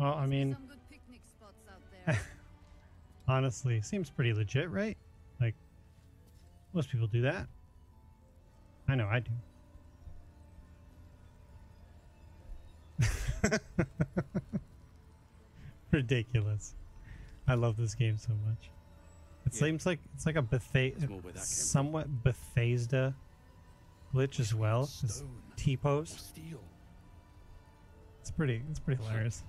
Well, I mean, some good picnic spots out there. Honestly, seems pretty legit, right? Like, most people do that. I know I do. Ridiculous. I love this game so much. It seems like it's like a somewhat Bethesda glitch as well. Just T-pose. It's pretty hilarious.